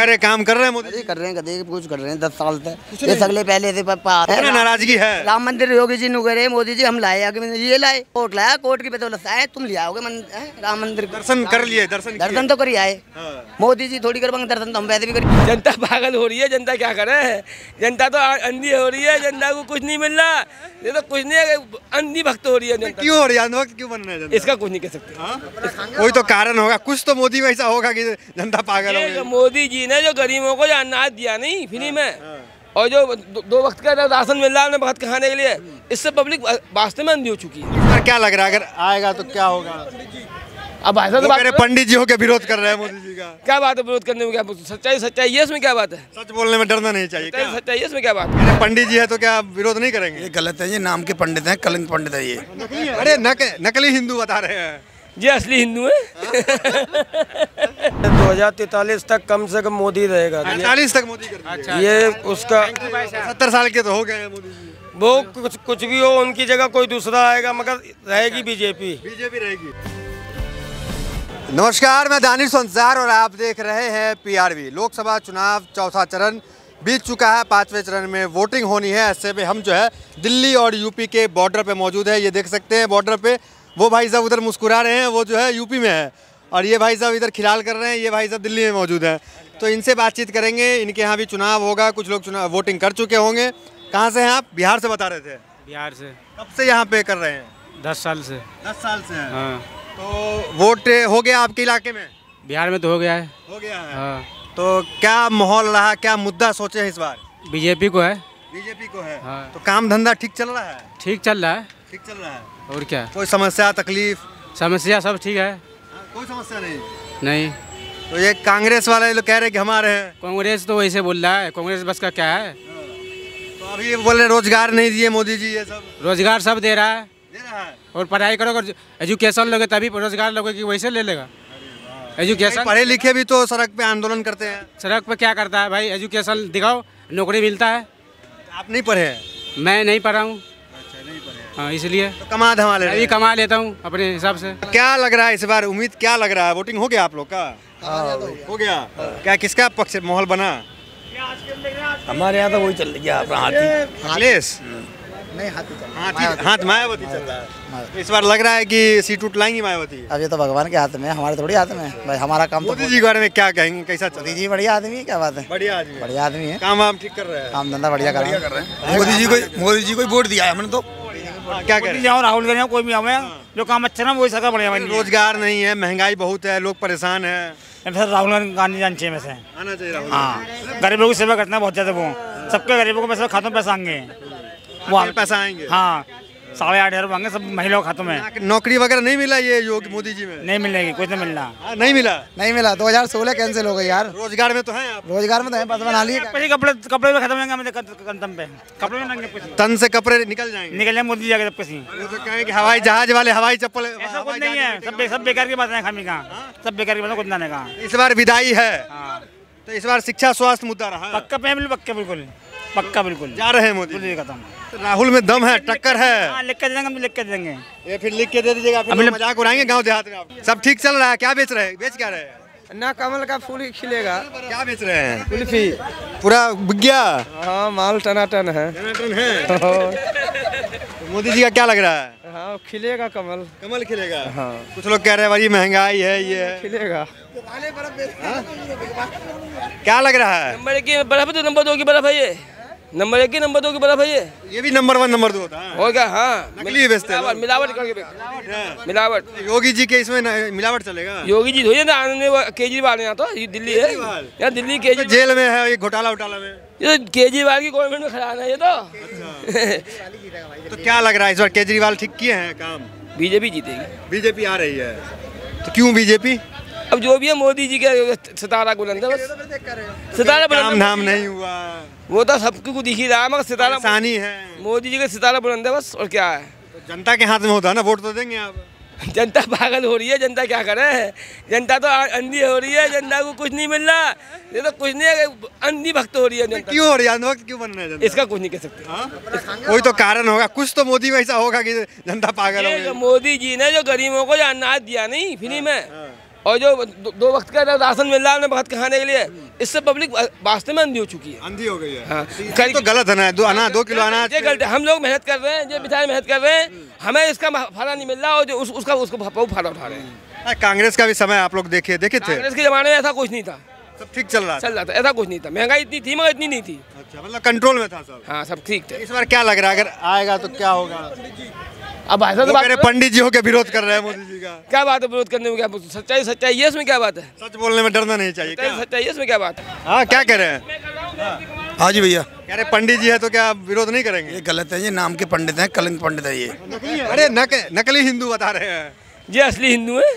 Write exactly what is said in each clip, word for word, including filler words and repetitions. कह रहे काम कर रहे हैं मोदी कर रहे हैं कभी कुछ कर रहे हैं दस साल तक ये सगले पहले से पापा नाराजगी है। राम मंदिर योगी जी ने कह रहे मोदी जी हम लाए आगे ये लाए कोर्ट लाया कोर्ट की बदौलत आए तुम ले आओगे राम मंदिर दर्शन कर लिए दर्शन दर्शन तो करिए आए मोदी जी थोड़ी कर दर्शन तो हम वैसे भी करिए। जनता पागल हो रही है, जनता क्या करे, जनता तो अंधी हो रही है, जनता को कुछ नहीं मिल रहा, ये तो कुछ नहीं अंधी भक्त हो रही है। क्यों हो रही है अंधभक्त क्यों बन रहे हैं इसका कुछ नहीं कह सकते, कोई तो कारण होगा, कुछ तो मोदी में ऐसा होगा कि जनता पागल हो गई। मोदी जी ने जो गरीबों को जो अनाज दिया नहीं फ्री में और जो दो वक्त का राशन मिल रहा है उन्हें वक्त खाने के लिए, इससे पब्लिक वास्तव में अंधी हो चुकी है। क्या लग रहा है अगर आएगा तो क्या होगा? अब ऐसा तो मेरे पंडित जी हो के विरोध कर रहे हैं मोदी जी का, क्या बात है विरोध करने में, क्या सच्चाई सच्चाई है इसमें, क्या बात है सच बोलने में डरना नहीं चाहिए, क्या सच्चाई है इसमें, क्या बात है पंडित जी है तो क्या विरोध नहीं करेंगे? ये गलत है, ये नाम के पंडित हैं, कलंक पंडित है ये, अरे नकली हिंदू बता रहे हैं, ये असली हिंदू है। दो हजार तैतालीस तक कम से कम मोदी रहेगा, तैतालीस तक मोदी कर ये उसका सत्तर साल के तो हो गए मोदी जी, वो कुछ कुछ भी हो उनकी जगह कोई दूसरा आएगा मगर रहेगी बीजेपी, बीजेपी रहेगी। नमस्कार, मैं दानिश अंसार और आप देख रहे हैं पीआरवी। लोकसभा चुनाव चौथा चरण बीत चुका है, पांचवें चरण में वोटिंग होनी है, ऐसे में हम जो है दिल्ली और यूपी के बॉर्डर पे मौजूद है। ये देख सकते हैं बॉर्डर पे वो भाई साहब उधर मुस्कुरा रहे हैं, वो जो है यूपी में है, और ये भाई साहब इधर खिलाल कर रहे हैं, ये भाई साहब दिल्ली में मौजूद है। तो इनसे बातचीत करेंगे, इनके यहाँ भी चुनाव होगा, कुछ लोग चुनाव वोटिंग कर चुके होंगे। कहाँ से हैं आप? बिहार से बता रहे थे। बिहार से कब से यहाँ पे कर रहे हैं? दस साल से। दस साल से है, तो वोट हो गया आपके इलाके में? बिहार में तो हो गया है। हो गया है। हाँ। तो क्या माहौल रहा, क्या मुद्दा सोचे इस बार? बीजेपी को है। बीजेपी को है। हाँ। तो काम धंधा ठीक चल रहा है? ठीक चल रहा है। ठीक चल रहा है। और क्या? कोई समस्या तकलीफ? समस्या सब ठीक है। हाँ, कोई समस्या नहीं। नहीं। तो ये कांग्रेस वाले लोग कह रहे कि हमारे हैं। कांग्रेस तो वैसे बोल रहा है, कांग्रेस बस का क्या है, तो अभी बोल रहे रोजगार नहीं दिए मोदी जी, ये सब रोजगार सब दे रहा है, और पढ़ाई करोगे एजुकेशन लोगे तभी रोजगार लोगे कि वैसे ले लेगा। एजुकेशन पढ़े लिखे भी तो सड़क पे आंदोलन करते हैं, सड़क पे क्या करता है भाई, एजुकेशन दिखाओ नौकरी मिलता है। आप नहीं पढ़े? मैं नहीं पढ़ा हूँ। अच्छा, नहीं पढ़े। हाँ, इसलिए तो कमा धमा ले अभी कमा लेता हूँ अपने हिसाब से। क्या लग रहा है इस बार, उम्मीद क्या लग रहा है, वोटिंग हो गया आप लोग का? हो गया। क्या किसका पक्ष माहौल बना? हमारे यहाँ तो वही चल गया नहीं, हाथी हाथी हाथ मायावती चल रहा है। इस बार लग रहा है कि सीट उठ लाएंगी मायावती? अब ये तो भगवान के हाथ में, हमारे थोड़ी हाथ में भाई, हमारा काम तो मोदी जी के बारे में क्या कहेंगे, कैसा चल? मोदी जी बढ़िया आदमी, क्या बात है, बढ़िया आदमी, बढ़िया आदमी है, काम वाम ठीक कर रहे हैं, काम धंधा बढ़िया कर रहे हैं। मोदी जी को मोदी जी को वोट दिया है हमने, तो क्या करें, राहुल गांधी कोई भी हमें जो काम अच्छा ना वही सरकार बढ़िया। रोजगार नहीं है, महंगाई बहुत है, लोग परेशान है, राहुल गांधी आना चाहिए, में से आना चाहिए। हाँ, गरीबों की सेवा करना बहुत ज्यादा, वो सबके गरीबों को खाते में पैसा आएंगे, वहाँ पैसा आएंगे। हाँ, साढ़े आठ हजार मांगे सब महिलाओं खातों में। नौकरी वगैरह नहीं मिला ये योग मोदी जी में? नहीं मिलेगी, कुछ नहीं मिलना। आ, नहीं मिला नहीं मिला दो हजार सोलह कैंसिल हो गई यार। रोजगार में तो है आप? रोजगार में तो है, बस बना लिए कपड़े, कपड़े में खत्म होंगे, कंधम पे कपड़े में लगेंगे, तन से कपड़े निकल जाएंगे, निकल जाएंगे मोदी जी आगे, सबके कहेंगे हवाई जहाज वाले हवाई चप्पल, ऐसा कुछ नहीं है, सब सब बेकार की बात है, खामी का सब बेकार की बात है, कुछ नहीं कहा। इस बार विदाई है, तो इस बार शिक्षा स्वास्थ्य मुद्दा रहा पक्का, पक्का बिल्कुल पक्का बिल्कुल जा रहे हैं मोदी जी का। राहुल में दम है, टक्कर है, लिख के देंगे हम, लिख के देंगे, ये फिर लिख के दे दीजिएगा, फिर मजाक उड़ाएंगे गांव देहात में। आप सब ठीक चल रहा है? क्या बेच रहे हैं, बेच क्या रहे हैं? ना कमल का फूल ही खिलेगा। क्या बेच रहे हैं? कुल्फी। पूरा बिक गया? हाँ, माल टनाटन है, टनाटन है। मोदी जी का क्या लग रहा है? हाँ, खिलेगा कमल, कमल खिलेगा। हाँ, कुछ लोग कह रहे हैं भाई महंगाई है ये है, खिलेगा। क्या लग रहा है? नंबर एक बर्फ, तो नंबर दो की बर्फ है ये, नंबर एक ही नंबर दो की बर्फ है ये, ये भी नंबर वन नंबर दो होता है, हो गया। हाँ, नकली बेचते हैं, मिलावट करके, मिलावट। योगी जी के इसमें मिलावट चलेगा? योगी जी थोड़ी ना, आनंद केजरीवाल यहाँ तो दिल्ली है, यहाँ दिल्ली केजरीवाल जेल में है, ये घोटाला उटाला में, ये केजरीवाल की गवर्नमेंट में खड़ा है ये तो। तो क्या लग रहा है इस बार केजरीवाल ठीक किए हैं काम? बीजेपी जीतेगी। बीजेपी आ रही है, तो क्यों बीजेपी? अब जो भी है मोदी जी के सितारा बुलंद है, बस सितारा बुलंद, नाम नहीं हुआ वो तो सबको को दिख ही रहा है, मगर सितारा आसानी है, मोदी जी का सितारा बुलंद है बस, और क्या है। तो जनता के हाथ में होता है ना, वोट तो देंगे आप। जनता पागल हो रही है, जनता क्या करे, जनता तो अंधी हो रही है, जनता को कुछ नहीं मिल रहा, ये तो कुछ नहीं अंधी भक्त हो रही है जनता। क्यों हो रही है अंधभक्त क्यों बन रहे हैं, इसका कुछ नहीं कह सकते, कोई तो कारण होगा, कुछ तो मोदी में ऐसा होगा कि जनता पागल हो। मोदी जी ने जो गरीबों को जो अनाज दिया नहीं फ्री में और जो दो वक्त का राशन मिल रहा है उन्हें वक्त खाने के लिए, इससे पब्लिक वास्तव में अंधी हो चुकी है, अंधी हो गई है। हाँ। ये तो गलत है ना, दो अनाज दो किलो अनाज ये गलत है। हम लोग मेहनत कर रहे हैं, ये बेचारे मेहनत कर रहे हैं, हमें इसका फायदा नहीं मिल रहा और जो उस, उसका उसको फायदा उठा रहे हैं। कांग्रेस का भी समय आप लोग देखे देखे थे, कांग्रेस के जमाने में ऐसा कुछ नहीं था, सब ठीक चल रहा चल रहा था, ऐसा कुछ नहीं था। महंगाई इतनी थी मगर इतनी नहीं थी, अच्छा मतलब कंट्रोल में था सब। हाँ सब ठीक था। इस बार क्या लग रहा है अगर आएगा तो क्या होगा? अब ऐसा तो बात, पंडित जी हो के विरोध कर रहे हैं मोदी जी का, क्या बात है विरोध करने में, क्या सच्चाई सच्चाई ये इसमें क्या बात है, सच बोलने में डरना नहीं चाहिए, क्या सच्चाई इसमें क्या बात है? हाँ क्या कह रहे हैं? हाँ जी भैया कह रहे पंडित जी है तो क्या विरोध नहीं करेंगे? ये गलत है, ये नाम के पंडित हैं, कलंक पंडित है ये, अरे नकली हिंदू बता रहे हैं, ये असली हिंदू है।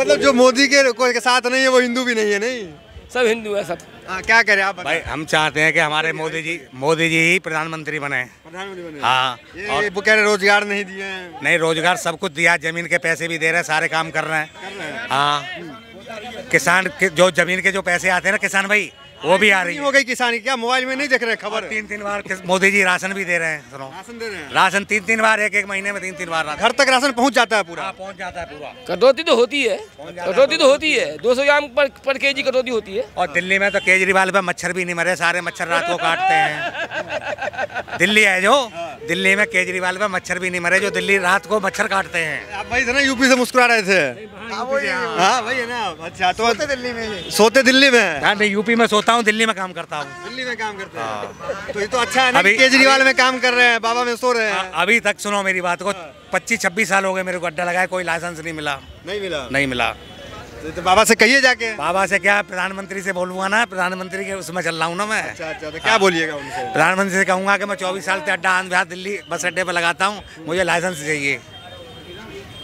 मतलब जो मोदी के के साथ नहीं है वो हिंदू भी नहीं है, नहीं सब हिंदू है सब। आ, क्या करें आप भाई, हम चाहते हैं कि हमारे मोदी जी मोदी जी ही प्रधानमंत्री बने, प्रधानमंत्री बने। हाँ ये, और वो कह रहे रोजगार नहीं दिए हैं, नहीं रोजगार सब कुछ दिया, जमीन के पैसे भी दे रहे हैं, सारे काम कर रहे हैं। हाँ किसान जो जमीन के जो पैसे आते हैं ना किसान भाई, वो भी आ रही हो गई किसान की, क्या मोबाइल में नहीं देख रहे खबर? तीन तीन बार मोदी जी राशन भी दे रहे हैं, सुनो राशन दे रहे हैं, राशन तीन तीन बार, एक एक महीने में तीन तीन बार घर तक राशन पहुंच जाता है पूरा, पहुंच जाता है पूरा। कटौती तो होती है, कटौती तो होती है, दो सौ ग्राम पर केजी कटौती होती है। और दिल्ली में तो केजरीवाल पे मच्छर भी नहीं मरे, सारे मच्छर रात को काटते हैं, दिल्ली है जो, दिल्ली में केजरीवाल पे मच्छर भी नहीं मरे, जो दिल्ली रात को मच्छर काटते हैं। आप भाई थे ना यूपी से, मुस्कुरा रहे थे। हाँ भाई है ना, अच्छा तो दिल्ली में सोते, दिल्ली में? हाँ नहीं यूपी में सोता हूँ, दिल्ली में काम करता हूँ, दिल्ली में काम करता हूँ। तो ये तो अच्छा है ना, केजरीवाल में काम कर रहे हैं, बाबा में सो रहे हैं। अभी तक सुनो मेरी बात को, पच्चीस छब्बीस साल हो गए मेरे को अड्डा लगाया, कोई लाइसेंस नहीं मिला, नहीं मिला नहीं मिला। तो बाबा से कहिए जाके, बाबा से क्या प्रधानमंत्री से बोलूँगा ना, प्रधानमंत्री के उसमें चल रहा हूँ ना मैं। अच्छा अच्छा, तो क्या बोलिएगा उनसे? प्रधानमंत्री से कहूँगा कि मैं चौबीस साल से अड्डा आंध्र बिहार दिल्ली बस अड्डे पर लगाता हूँ, मुझे लाइसेंस चाहिए।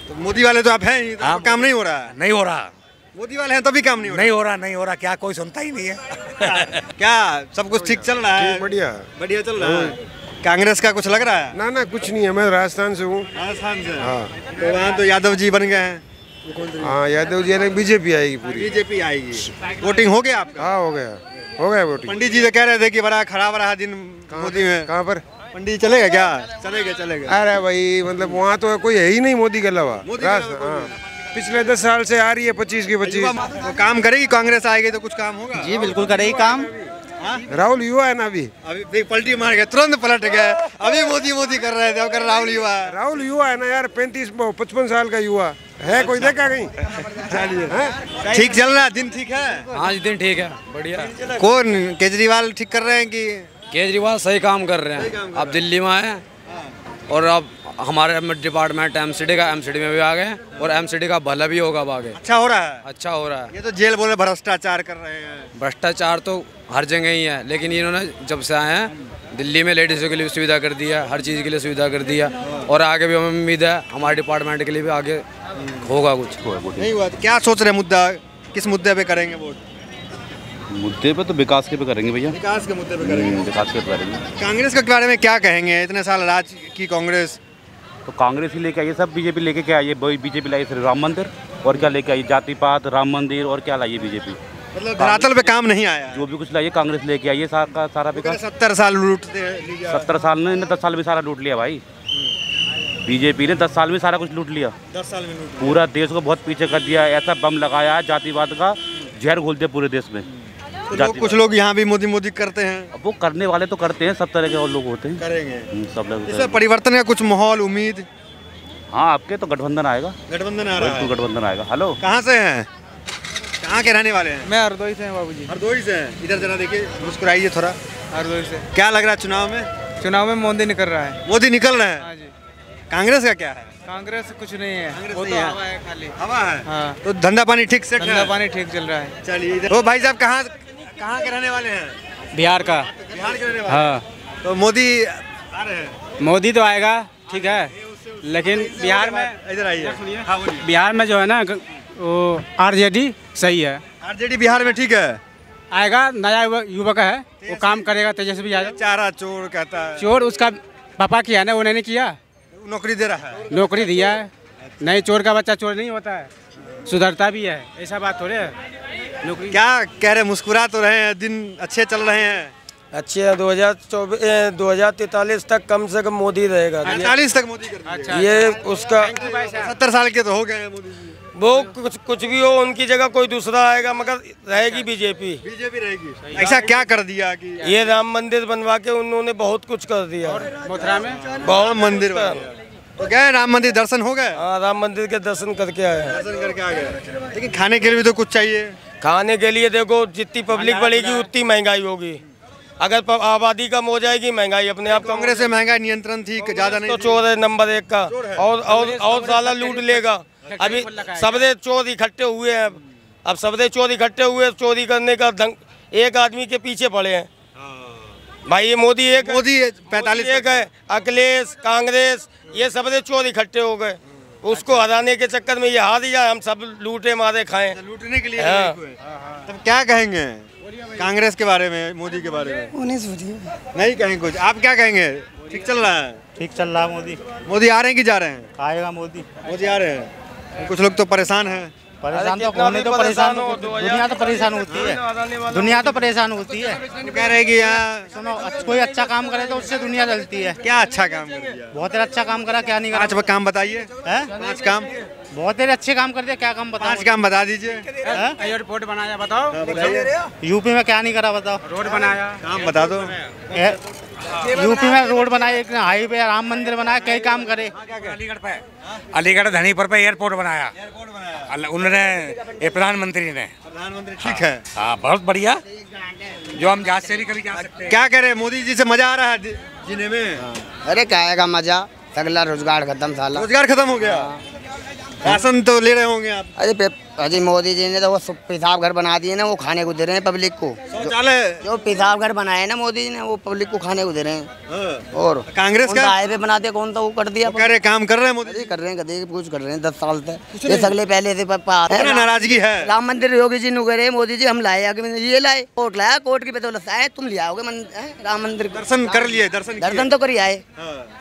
तो मोदी वाले तो आप हैं ही, तो काम नहीं हो रहा, नहीं हो रहा, मोदी वाले हैं तभी काम नहीं हो रहा, नहीं हो रहा नहीं हो रहा क्या कोई सुनता ही नहीं है? क्या सब कुछ ठीक चल रहा है? बढ़िया बढ़िया चल रहा है। कांग्रेस का कुछ लग रहा है? ना ना कुछ नहीं है, मैं राजस्थान से हूँ। राजस्थान से? हाँ। तो वहाँ तो यादव जी बन गए हैं। हाँ यादव जी ने, बीजेपी आएगी पूरी, बीजेपी आएगी। वोटिंग हो गया आपका? हाँ हो गया, हो गया वोटिंग। पंडित जी तो कह रहे थे कि बड़ा खराब रहा दिन मोदी में, कहाँ पर पंडित चलेगा क्या? चलेगा चलेगा। अरे भाई मतलब वहाँ तो कोई है ही नहीं मोदी के अलावा, पिछले दस साल से आ रही है पच्चीस की पच्चीस। तो काम करेगी कांग्रेस, आएगी तो कुछ काम होगा? जी बिल्कुल करेगी काम। राहुल युवा है ना, अभी अभी पलटी मार गया, तुरंत पलट गया। अभी मोदी मोदी कर रहे थे, अब कर राहुल युवा। राहुल युवा है ना यार, पैंतीस पचपन साल का युवा है, कोई देखा कहीं? चलिए ठीक चल रहा है, दिन ठीक है? हाँ दिन ठीक है, बढ़िया। कौन केजरीवाल ठीक कर रहे हैं कि? केजरीवाल सही काम कर रहे हैं। आप दिल्ली में आए और अब हमारे डिपार्टमेंट एम सी डी का, एम सी डी में भी आ गए और एम सी डी का भला भी होगा आगे। अच्छा हो रहा है, अच्छा हो रहा है। ये तो जेल बोले भ्रष्टाचार कर रहे हैं, भ्रष्टाचार तो हर जगह ही है, लेकिन इन्होंने जब से आए हैं दिल्ली में लेडीज़ों के लिए सुविधा कर दी है, हर चीज़ के लिए सुविधा कर दी है, और आगे भी हमें उम्मीद है हमारे डिपार्टमेंट के लिए भी आगे होगा कुछ। नहीं हुआ तो क्या सोच रहे हैं, मुद्दा किस मुद्दे पर करेंगे वोट? मुद्दे पे तो विकास के पे करेंगे भैया, विकास के मुद्दे पे करेंगे, विकास के पे करेंगे। कांग्रेस के बारे में क्या कहेंगे, इतने साल राज की कांग्रेस? तो कांग्रेस ही लेके आइए, सब बीजेपी लेके क्या आइए? बीजेपी लाई सिर्फ राम मंदिर, और क्या लेके आइए? जातिपात, राम मंदिर, और क्या लाइए बीजेपी? मतलब धरातल पे काम नहीं आया, जो भी कुछ लाइए कांग्रेस लेके आइए सारा सारा विकास। सत्तर साल लूटते, सत्तर साल ने दस साल में सारा लूट लिया भाई, बीजेपी ने दस साल में सारा कुछ लूट लिया, दस साल में पूरा देश को बहुत पीछे कर दिया। ऐसा बम लगाया, जातिवाद का जहर घोल दिया पूरे देश में। तो लो, कुछ लोग यहाँ भी मोदी मोदी करते हैं, वो करने वाले तो करते हैं, सब तरह के और लोग होते हैं, करेंगे सब लोग। इसमें परिवर्तन का कुछ माहौल उम्मीद? हाँ आपके तो गठबंधन आएगा, गठबंधन आ रहा है, गठबंधन आएगा। हेलो कहाँ से हैं, कहाँ के रहने वाले हैं? मैं हरदोई से हैं बाबू जी। हरदोई से हैं, इधर जरा देखिए, मुस्कुराइए थोड़ा। हरदोई से क्या लग रहा है चुनाव में? चुनाव में मोदी निकल रहा है, मोदी निकल रहे हैं। कांग्रेस का क्या है? कांग्रेस कुछ नहीं है, वो तो हवा है खाली, हवा है। हाँ। तो धंधा पानी ठीक से? धंधा पानी ठीक चल रहा है। चलिए इधर, वो भाई साहब कहाँ कहाँ के रहने वाले हैं? बिहार का, बिहार के रहने वाले। हाँ तो मोदी आ रहे हैं? मोदी तो आएगा ठीक है, लेकिन बिहार में, इधर आइए, बिहार में जो है ना वो आरजेडी सही है, आरजेडी बिहार में ठीक है। आएगा नया युवक है, वो काम करेगा, तेजस्वी यादव। चारा चोर कहता है, चोर उसका पापा किया ना, उन्होंने किया, नौकरी दे रहा है, नौकरी दिया है। नहीं चोर का बच्चा चोर नहीं होता है, सुधरता भी है, ऐसा बात हो रहा है। क्या कह रहे, मुस्कुरा तो रहे हैं, दिन अच्छे चल रहे हैं? अच्छे दो हजार चौबीस दो हजार तैतालीस तक कम से कम मोदी रहेगा, तैतालीस तक मोदी कर। अच्छा, ये उसका सत्तर साल के तो हो गए वो, कुछ कुछ भी हो उनकी जगह कोई दूसरा आएगा मगर रहेगी बीजेपी। बीजेपी रहेगी। ऐसा क्या कर दिया कि ये राम मंदिर बनवा के उन्होंने बहुत कुछ कर दिया मथुरा में, बहुत मंदिर तो गए, राम मंदिर दर्शन हो गए। हाँ, राम मंदिर के दर्शन करके आए हैं, दर्शन करके आ गए। लेकिन खाने के लिए भी तो कुछ चाहिए। खाने के लिए देखो जितनी पब्लिक बढ़ेगी उतनी महंगाई होगी, अगर आबादी कम हो जाएगी महंगाई अपने आप। कांग्रेस में महंगाई नियंत्रण थी ज्यादा नहीं, तो चोर है नंबर एक का, और और साला लूट लेगा। अभी सबरे चोर इकट्ठे हुए हैं, अब अब सबरे चोर इकट्ठे हुए, चोरी करने का दंग एक आदमी के पीछे पड़े हैं भाई। ये मोदी एक मोदी पैंतालीस एक है, अखिलेश कांग्रेस ये सबरे चोर इकट्ठे हो गए, उसको हराने के चक्कर में ये हार जाए, हम सब लूटे मारे खाएं लूटने के लिए। हाँ, तब क्या कहेंगे कांग्रेस के बारे में, मोदी के बारे में? नहीं कहेंगे कुछ। आप क्या कहेंगे? ठीक चल रहा है? ठीक चल रहा है। मोदी मोदी आ रहे हैं कि जा रहे हैं? आएगा मोदी, मोदी आ रहे हैं। कुछ लोग तो परेशान हैं। परेशान तो होने तो परेशान हो, दुनिया तो परेशान होती है, दुनिया तो परेशान होती है। कह रहे कि यहाँ सुनो, कोई अच्छा काम करे तो उससे दुनिया चलती है। क्या अच्छा काम कर दिया? बहुत अच्छा काम करा, क्या नहीं करा? पाँच काम बताइए, पाँच काम। बहुत ही अच्छे काम कर दिया, क्या काम बताओ? पाँच काम बता दीजिए। एयरपोर्ट बनाया बताओ, यूपी में क्या नहीं करा बताओ? रोड बनाया, काम बता दो। यूपी में रोड बनाए, एक हाईवे, राम मंदिर बनाया, कई काम करे। अलीगढ़ पे, अलीगढ़ धनीपुर पे एयरपोर्ट बनाया, बनाया। उन्होंने प्रधानमंत्री ने, प्रधानमंत्री ठीक है। हाँ, बहुत बढ़िया, जो हम जहाज से नहीं कभी जा सकते। क्या करे मोदी जी से मजा आ रहा है जीने में? अरे क्या आएगा मजा, अगला रोजगार खत्म, साला रोजगार खत्म हो गया। राशन तो ले रहे होंगे आप? अरे अजी मोदी जी ने तो वो पेशाब घर बना दिए ना, वो खाने को दे रहे हैं पब्लिक को। शौचालय जो पेशाब घर बनाए ना मोदी जी ने, वो पब्लिक को खाने को दे रहे हैं। और कांग्रेस का हाईवे बना दिया, कौन सा वो कर दिया? कह रहे काम कर रहे हैं मोदी, कर रहे हैं, कभी कुछ कर रहे हैं। दस साल तक ये सगले पहले से नाराजगी है। राम मंदिर योगी जी ने कह रहे मोदी जी हम लाए, ये लाए, कोर्ट लाया, कोर्ट की बदौलत आए, तुम ले आओगे राम मंदिर? दर्शन कर लिए, दर्शन दर्शन तो करिए आए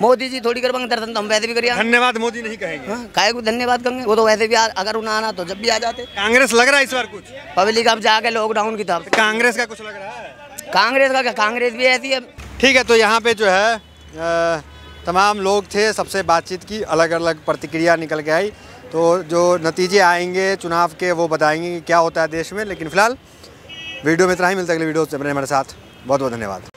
मोदी जी, थोड़ी कर पाएंगे दर्शन तो हम वैसे भी करिए। धन्यवाद मोदी नहीं कहेंगे, काहे को धन्यवाद कहेंगे? वो तो वैसे भी अगर उन्हें आना तो जब भी आ जाते। कांग्रेस लग रहा है इस बार कुछ पब्लिक अब जाके लॉकडाउन की तरफ? कांग्रेस का कुछ लग रहा है? कांग्रेस का क्या, कांग्रेस भी ऐसी है। ठीक है, तो यहाँ पे जो है आ, तमाम लोग थे, सबसे बातचीत की, अलग अलग प्रतिक्रिया निकल के आई। तो जो नतीजे आएंगे चुनाव के वो बताएंगे कि क्या होता है देश में। लेकिन फिलहाल वीडियो में इतना ही, मिलता है अगले वीडियो से, अपने हमारे साथ। बहुत बहुत धन्यवाद।